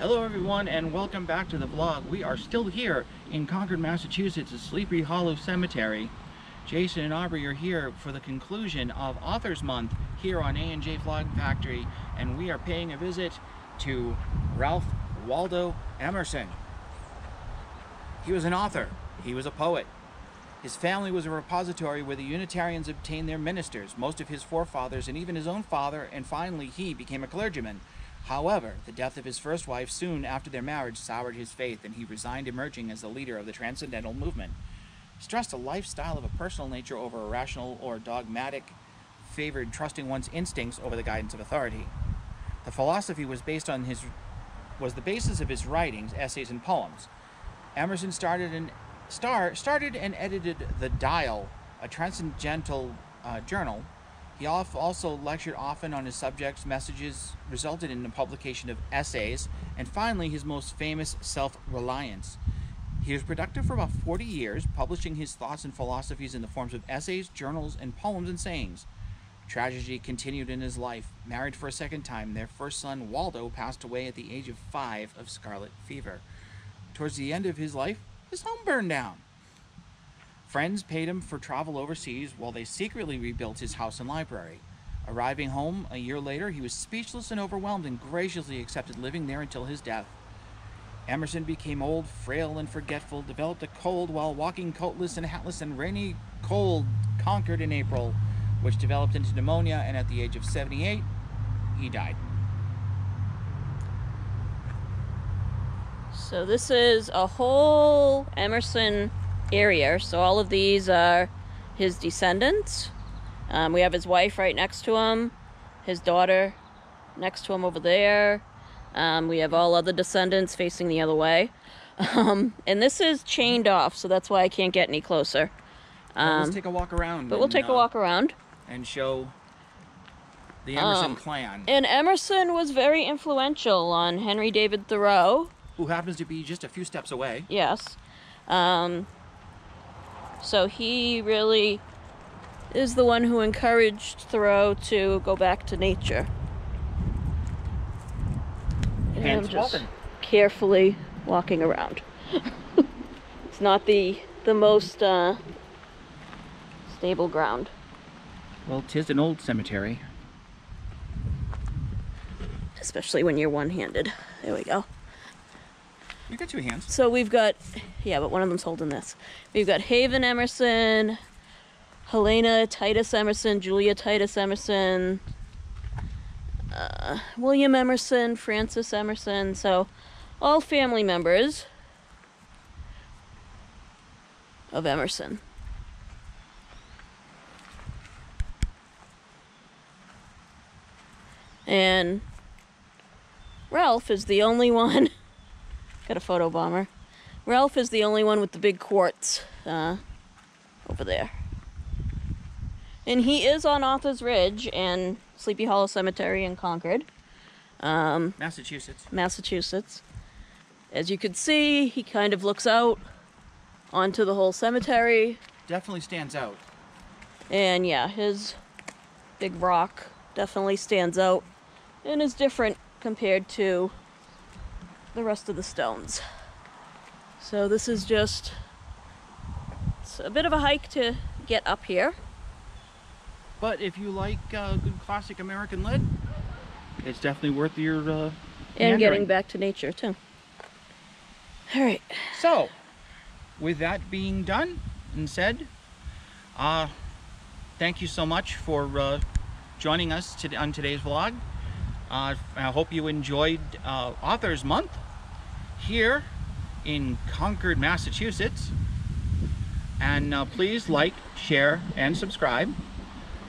Hello everyone and welcome back to the vlog. We are still here in Concord, Massachusetts, at Sleepy Hollow Cemetery. Jason and Aubrey are here for the conclusion of Authors Month here on A&J Vlog Factory, and we are paying a visit to Ralph Waldo Emerson. He was an author. He was a poet. His family was a repository where the Unitarians obtained their ministers, most of his forefathers, and even his own father, and finally he became a clergyman. However, the death of his first wife soon after their marriage soured his faith, and he resigned, emerging as the leader of the Transcendental Movement. He stressed a lifestyle of a personal nature over a rational or dogmatic, favored trusting one's instincts over the guidance of authority. The philosophy was based on was the basis of his writings, essays, and poems. Emerson started and edited The Dial, a transcendental journal. He also lectured often on his subjects. Messages resulted in the publication of essays, and finally his most famous, Self-Reliance. He was productive for about 40 years, publishing his thoughts and philosophies in the forms of essays, journals, and poems and sayings. Tragedy continued in his life. Married for a second time, their first son, Waldo, passed away at the age of 5 of scarlet fever. Towards the end of his life, his home burned down. Friends paid him for travel overseas while they secretly rebuilt his house and library. Arriving home a year later, he was speechless and overwhelmed and graciously accepted living there until his death. Emerson became old, frail, and forgetful, developed a cold while walking coatless and hatless in rainy, cold Concord in April, which developed into pneumonia, and at the age of 78, he died. So this is a whole Emerson area. So all of these are his descendants. We have his wife right next to him, his daughter next to him over there. We have all other descendants facing the other way. And this is chained off, so that's why I can't get any closer. Well, let's take a walk around. But we'll take a walk around. And show the Emerson clan. And Emerson was very influential on Henry David Thoreau, who happens to be just a few steps away. Yes. So he really is the one who encouraged Thoreau to go back to nature. And I'm just carefully walking around. It's not the most stable ground. Well, 'tis an old cemetery. Especially when you're one-handed. There we go. You got two hands. So we've got, yeah, but one of them's holding this. We've got Haven Emerson, Helena Titus Emerson, Julia Titus Emerson, William Emerson, Francis Emerson. So all family members of Emerson. And Ralph is the only one. Got a photo bomber. Ralph is the only one with the big quartz over there. And he is on Arthur's Ridge and Sleepy Hollow Cemetery in Concord. Massachusetts. As you could see, he kind of looks out onto the whole cemetery. Definitely stands out. And yeah, his big rock definitely stands out and is different compared to the rest of the stones. So this is just, it's a bit of a hike to get up here. But if you like good classic American lit, it's definitely worth your and getting back to nature too. All right. So with that being done and said, thank you so much for joining us on today's vlog. I hope you enjoyed Authors Month here in Concord, Massachusetts. And please like, share, and subscribe.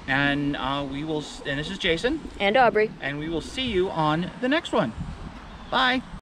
And we will. And this is Jason and Aubrey. And we will see you on the next one. Bye.